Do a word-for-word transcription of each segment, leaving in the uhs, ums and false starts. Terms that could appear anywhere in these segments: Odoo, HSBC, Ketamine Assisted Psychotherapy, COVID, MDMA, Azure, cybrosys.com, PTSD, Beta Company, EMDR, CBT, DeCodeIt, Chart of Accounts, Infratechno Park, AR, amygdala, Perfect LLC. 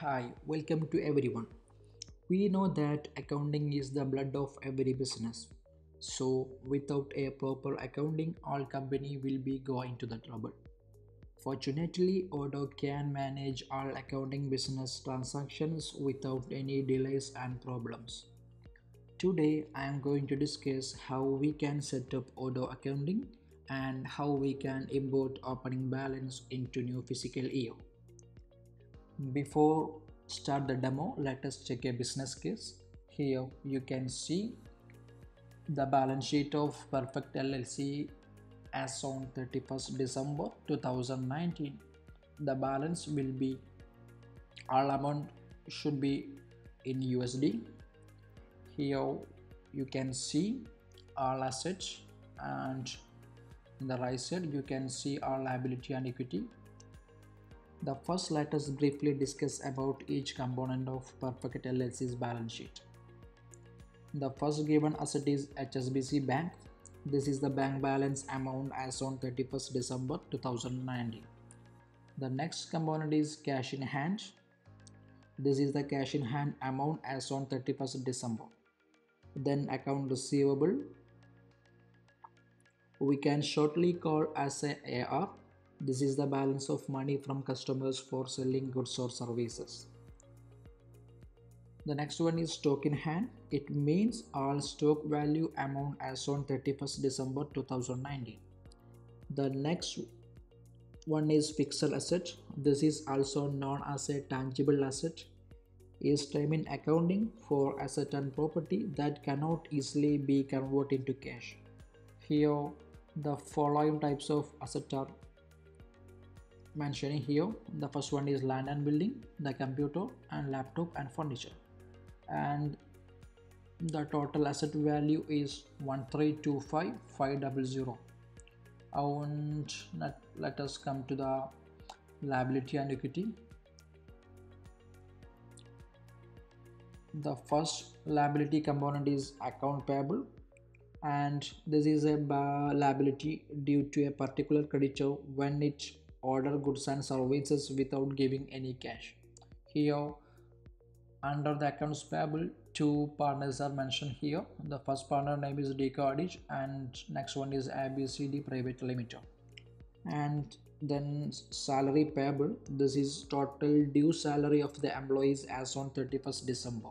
Hi, welcome to everyone. We know that accounting is the blood of every business. So without a proper accounting, all company will be going to the trouble. Fortunately, Odoo can manage all accounting business transactions without any delays and problems. Today, I am going to discuss how we can set up Odoo accounting and how we can import opening balance into new fiscal year. Before start the demo, let us check a business case. Here you can see the balance sheet of Perfect L L C as on thirty-first December two thousand nineteen. The balance will be, all amount should be in U S D. Here you can see all assets, and in the right side you can see all liability and equity. The first, let us briefly discuss about each component of Perfect L L C's balance sheet. The first given asset is H S B C Bank. This is the bank balance amount as on thirty-first December two thousand nineteen. The next component is cash in hand. This is the cash in hand amount as on thirty-first December. Then account receivable, we can shortly call as a A R. This is the balance of money from customers for selling goods or services. The next one is stock in hand. It means all stock value amount as on thirty-first December two thousand nineteen. The next one is fixed asset. This is also known as a tangible asset. Is term in accounting for asset and property that cannot easily be converted into cash. Here the following types of asset are mentioning here. The first one is land and building, the computer and laptop and furniture, and the total asset value is one three two five five zero zero. And let, let us come to the liability and equity. The first liability component is account payable, and this is a liability due to a particular creditor when it order goods and services without giving any cash. Here under the accounts payable, two partners are mentioned here. The first partner name is DeCodeIt, and next one is A B C D Private Limited. And then salary payable, this is total due salary of the employees as on thirty-first December.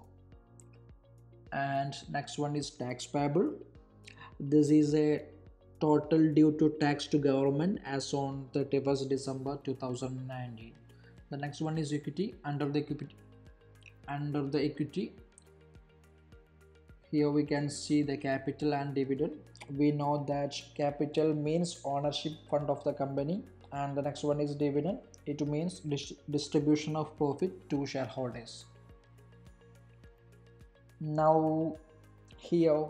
And next one is tax payable. This is a total due to tax to government as on thirty-first December two thousand nineteen. The next one is equity. Under the equity, under the equity, here we can see the capital and dividend. We know that capital means ownership fund of the company, and the next one is dividend. It means distribution of profit to shareholders. Now here,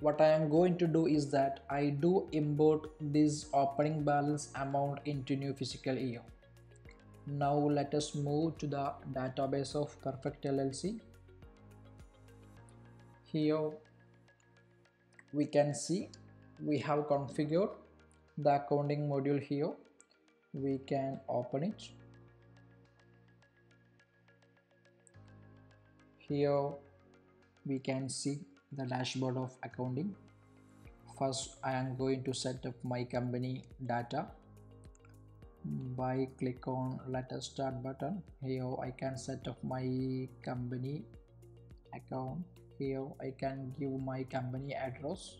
what I am going to do is that I do import this opening balance amount into new fiscal year. Now let us move to the database of Perfect L L C. Here we can see we have configured the accounting module here. We can open it. Here we can see the dashboard of accounting. First, I am going to set up my company data by click on let us start button. Here I can set up my company account. Here I can give my company address,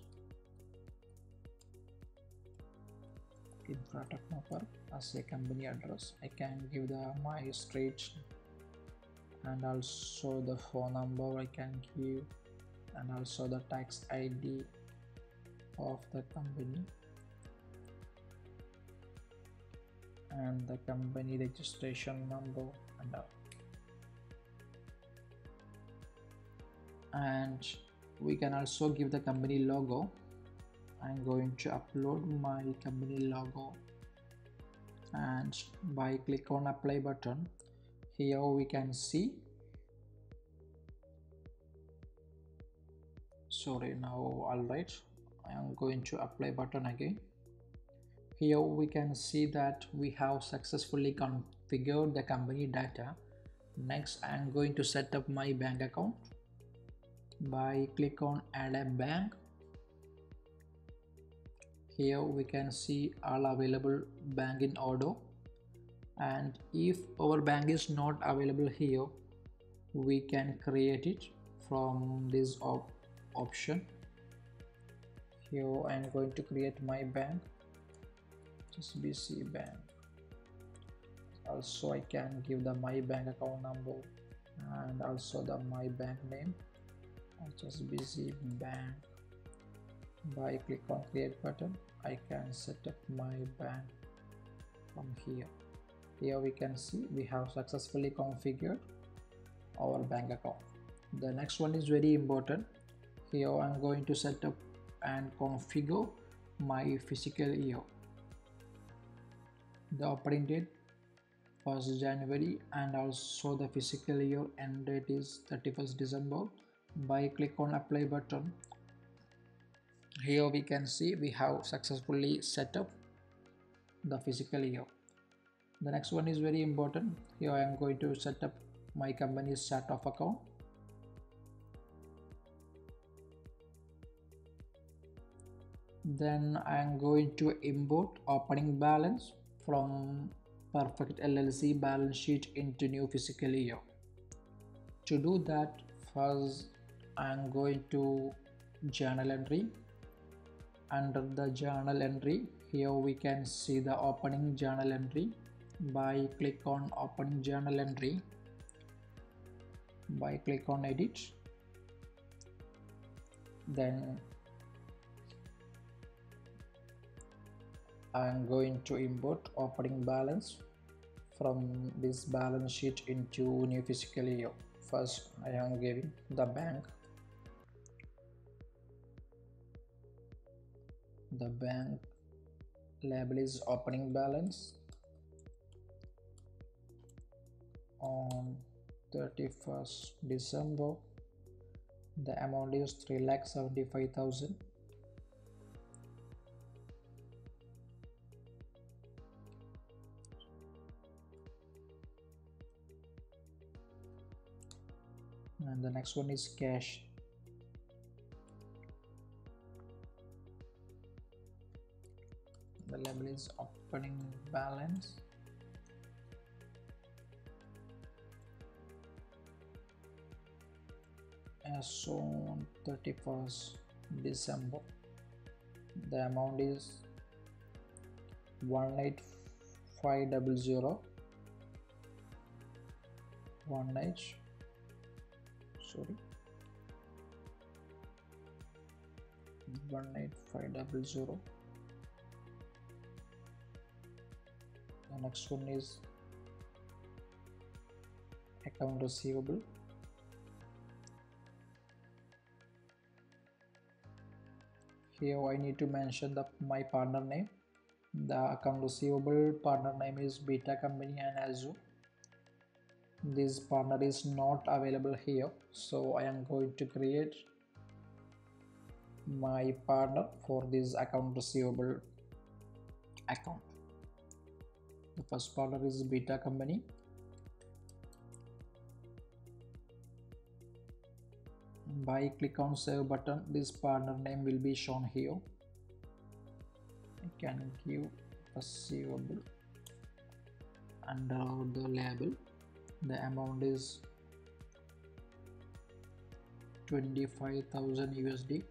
Infratechno Park as a company address. I can give the my street and also the phone number I can give, and also the tax I D of the company and the company registration number and all. And we can also give the company logo. I'm going to upload my company logo, and by click on apply button, here we can see sorry now alright I am going to apply button again. Here we can see that we have successfully configured the company data, Next, I am going to set up my bank account by click on add a bank. Here we can see all available bank in Odoo, and if our bank is not available here, we can create it from this op option. Here I am going to create my bank, H S B C bank. Also I can give the my bank account number and also the my bank name, H S B C bank. By click on create button, I can set up my bank from here. Here we can see we have successfully configured our bank account. The next one is very important. Here I'm going to set up and configure my fiscal year. The opening date was January and also the fiscal year end date is thirty-first December. By click on apply button, here we can see we have successfully set up the fiscal year. The next one is very important. Here I am going to set up my company's chart of account. Then I am going to import opening balance from Perfect L L C balance sheet into new fiscal year. To do that, first I am going to journal entry. Under the journal entry, here we can see the opening journal entry. By click on opening journal entry, by click on edit, then I am going to import opening balance from this balance sheet into new fiscal year. First, I am giving the bank, the bank label is opening balance on thirty-first December. The amount is three lakh seventy-five thousand. And the next one is cash. The label is opening balance. As on thirty-first December, the amount is one eight five zero zero. one eight. Sorry, one eight five zero zero. The next one is account receivable. Here I need to mention the my partner name. The account receivable partner name is Beta Company and Azure. This partner is not available here, so I am going to create my partner for this account receivable account. The first partner is Beta Company. By click on save button, this partner name will be shown here. I can give receivable under the label. The amount is twenty-five thousand U S D.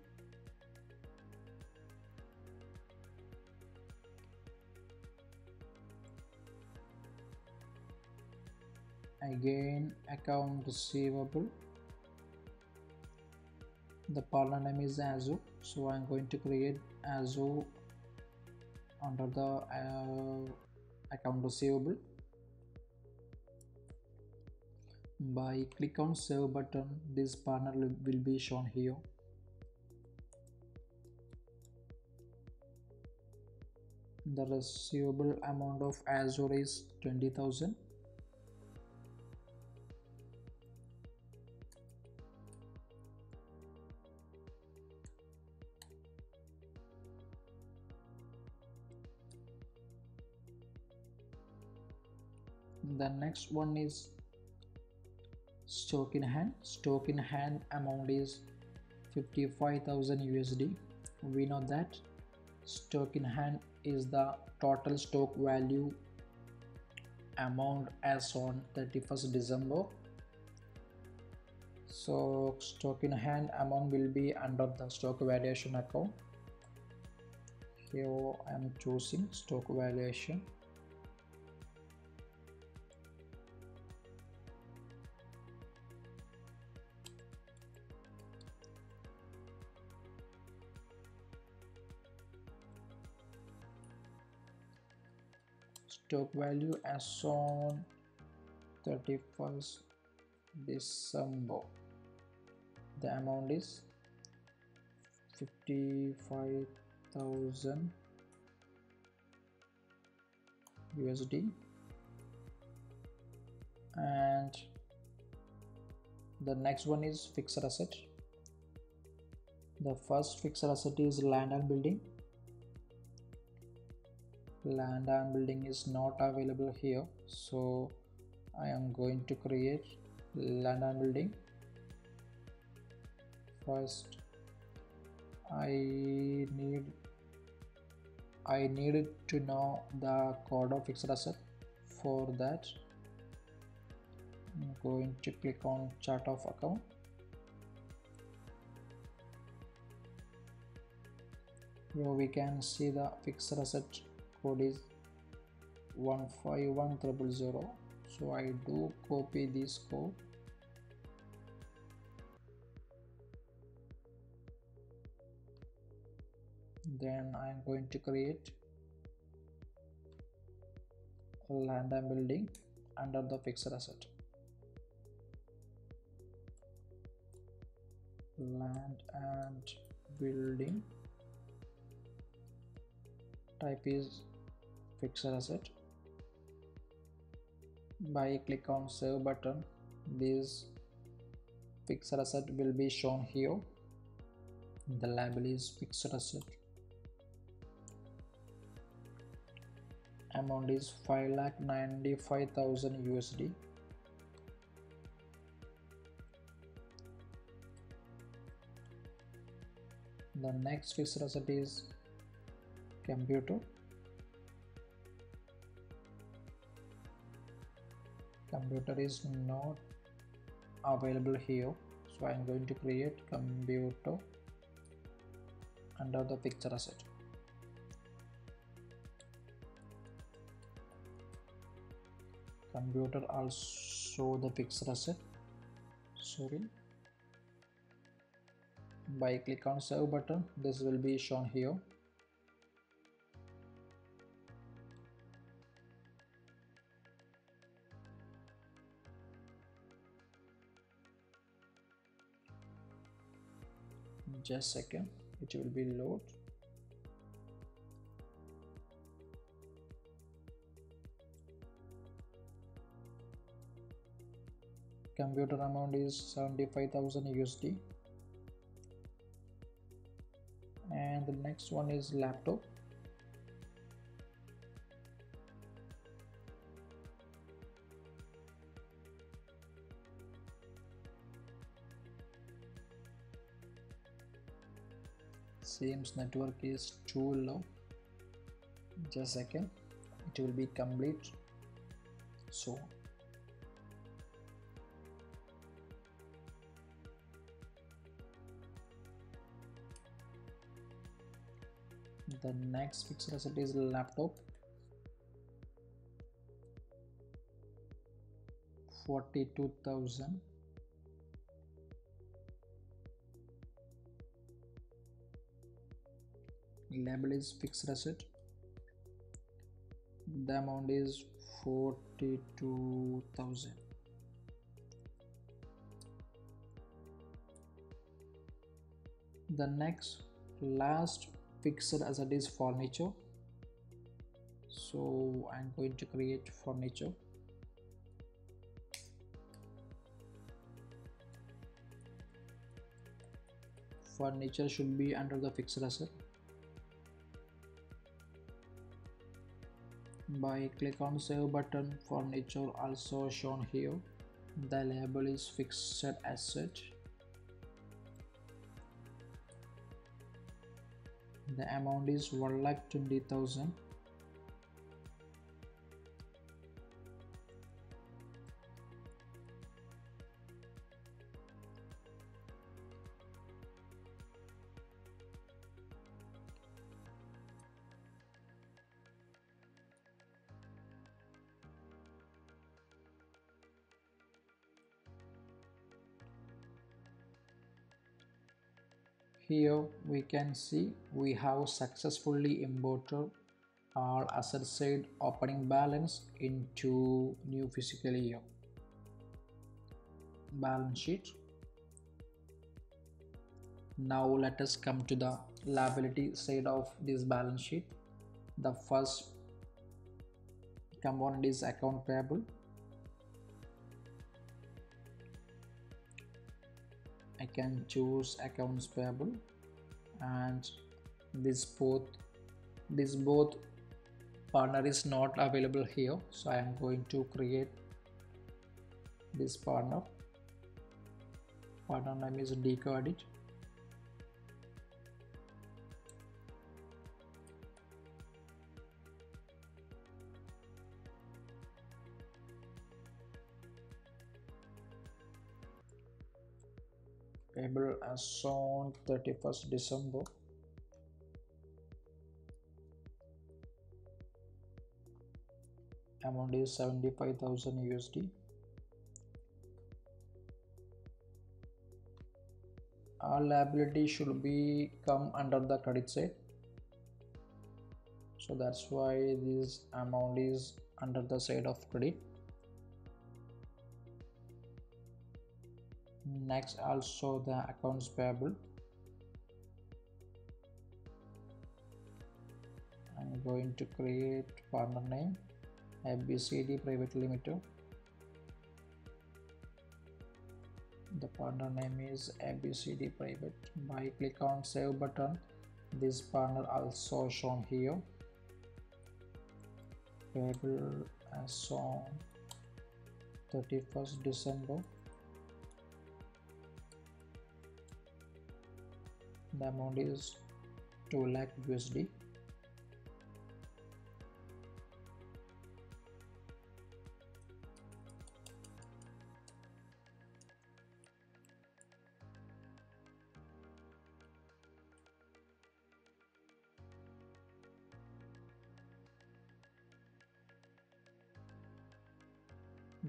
Again, account receivable. The partner name is Azure, so I am going to create Azure under the uh, account receivable. By click on save button, this partner will be shown here. The receivable amount of Azure is twenty thousand. The next one is stock in hand. Stock in hand amount is fifty-five thousand U S D. We know that stock in hand is the total stock value amount as on thirty-first December. So stock in hand amount will be under the stock valuation account. Here I am choosing stock valuation. Stock value as on thirty-first December. The amount is fifty-five thousand U S D, and the next one is fixed asset. The first fixed asset is land and building. Land and building is not available here, so I am going to create land and building. First I need I needed to know the code of fixed asset. For that I'm going to click on chart of account. Here we can see the fixed asset code is one five one zero zero. So I do copy this code. Then I am going to create a land and building under the fixed asset. Land and building, type is fixed asset. By click on save button, this fixed asset will be shown here. The label is fixed asset. Amount is five lakh ninety-five thousand U S D. The next fixed asset is computer. Computer is not available here, so I am going to create computer under the fixed asset. Computer also the fixed asset. Sorry. By click on save button, this will be shown here. Just a second, it will be load. Computer amount is seventy-five thousand U S D, and the next one is laptop. Seems network is too low. Just a second, it will be complete soon. The next fixed asset is laptop. forty-two thousand. Label is fixed asset. The amount is forty-two thousand. The next last fixed asset is furniture. So I'm going to create furniture. Furniture should be under the fixed asset. By click on save button, furniture also shown here. the label is fixed as such. The amount is one lakh twenty thousand. Here we can see we have successfully imported our asset side opening balance into new fiscal year balance sheet. Now let us come to the liability side of this balance sheet. The first component is account payable. I can choose accounts payable, and this both this both partner is not available here, so I am going to create this partner. Partner name is DeCodeIt. Payable as on thirty-first December. Amount is seventy-five thousand U S D. Our liability should be come under the credit side, so that's why this amount is under the side of credit. Next, also the accounts payable. I'm going to create partner name A B C D Private Limited. The partner name is A B C D Private. By click on Save button, this partner also shown here. Payable as on thirty-first December. The amount is two lakh U S D.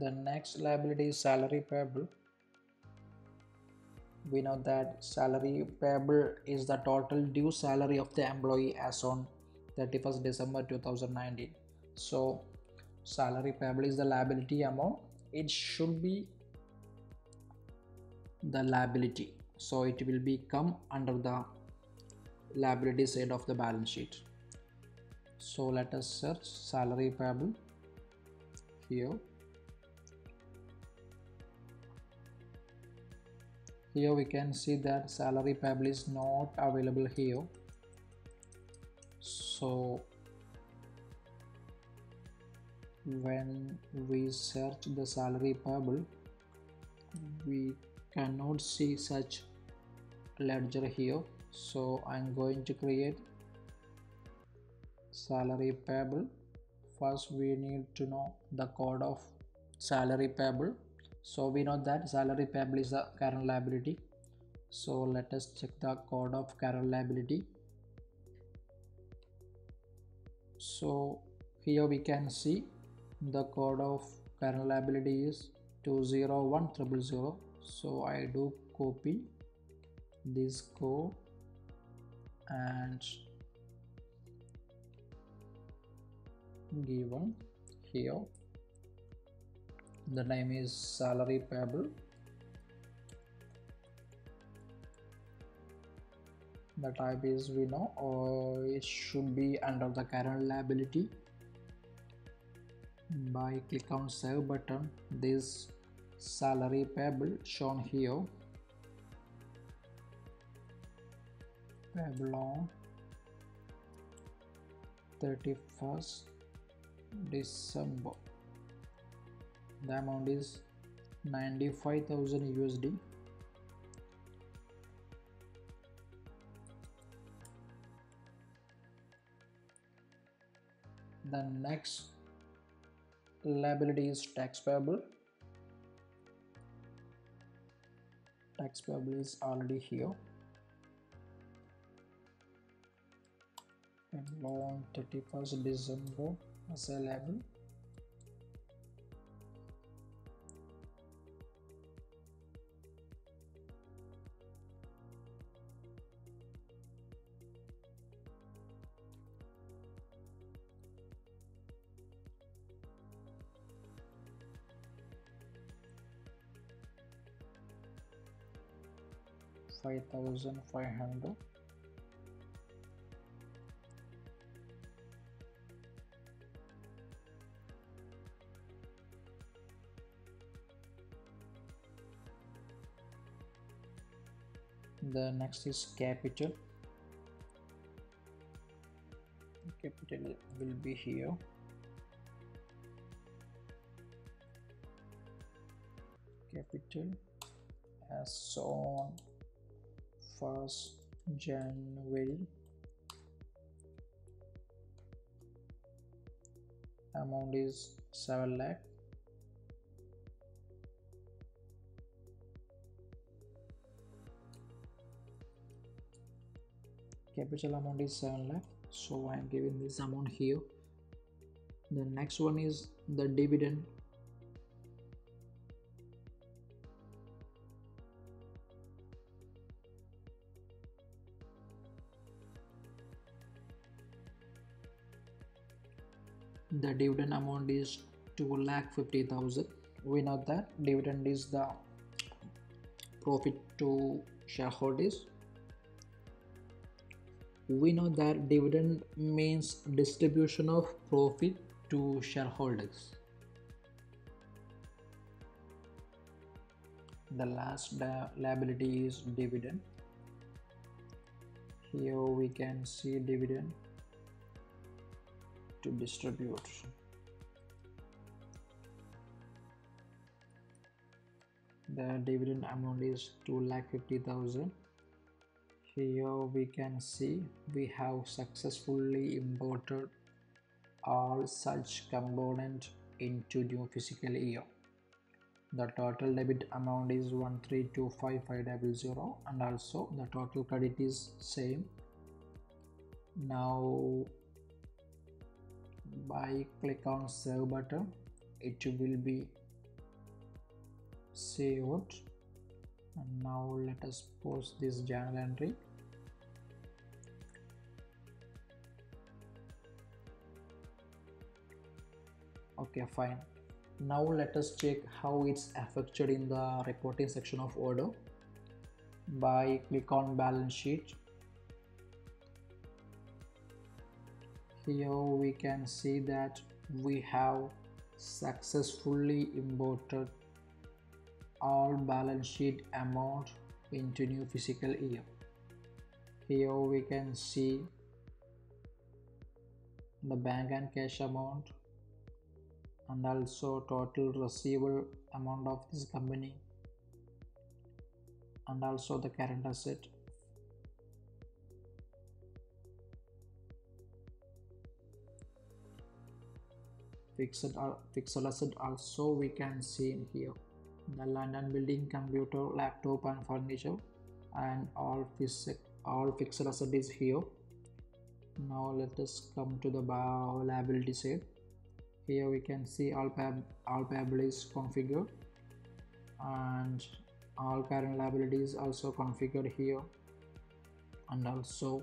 The next liability is salary payable. We know that salary payable is the total due salary of the employee as on thirty-first December two thousand nineteen. So salary payable is the liability amount. It should be the liability, so it will become under the liability side of the balance sheet. So let us search salary payable here. Here we can see that salary payable is not available here, so when we search the salary payable, we cannot see such ledger here. So I'm going to create salary payable. First we need to know the code of salary payable. So we know that salary payable is a current liability, so let us check the code of current liability. So here we can see the code of current liability is two zero one zero zero. So I do copy this code and given here. The name is salary payable. The type is we know, or it should be under the current liability. By click on Save button, this salary payable shown here. Payable on thirty-first December. The amount is ninety-five thousand U S D. The next liability is tax payable. Tax payable is already here. And loan thirty-first December as a liable. five thousand five hundred. The next is capital. Capital will be here. Capital as shown. First January, amount is seven lakh. Capital amount is seven lakh, so I am giving this amount here. The next one is the dividend. The dividend amount is two lakh fifty thousand. We know that dividend is the profit to shareholders. We know that dividend means distribution of profit to shareholders. The last liability is dividend. Here we can see dividend to distribute. The dividend amount is two lakh fifty thousand. Here we can see we have successfully imported all such components into new fiscal year. The total debit amount is one three two five five zero zero, and also the total credit is same. Now by click on save button, it will be saved. And now let us post this journal entry. Okay, fine. Now let us check how it's affected in the reporting section of Odoo. By click on balance sheet. Here we can see that we have successfully imported all balance sheet amount into new fiscal year. Here we can see the bank and cash amount, and also total receivable amount of this company, and also the current asset. Fixed, fixed asset also we can see in here. The land and building, computer, laptop and furniture, and all fixed, all fixed asset is here. Now let us come to the liability side. Here we can see all payable, all payable is configured, and all current liabilities also configured here, and also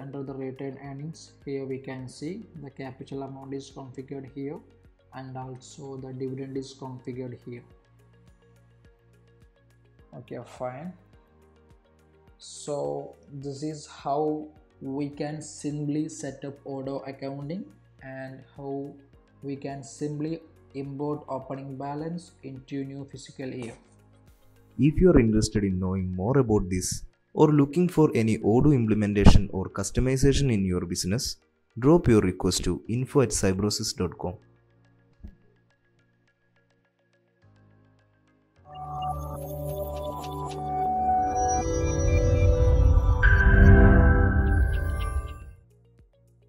under the retained earnings. Here we can see the capital amount is configured here, and also the dividend is configured here. Okay, fine. So this is how we can simply set up Odoo accounting, and how we can simply import opening balance into new fiscal year. If you are interested in knowing more about this, or looking for any Odoo implementation or customization in your business, drop your request to info at cybrosys dot com.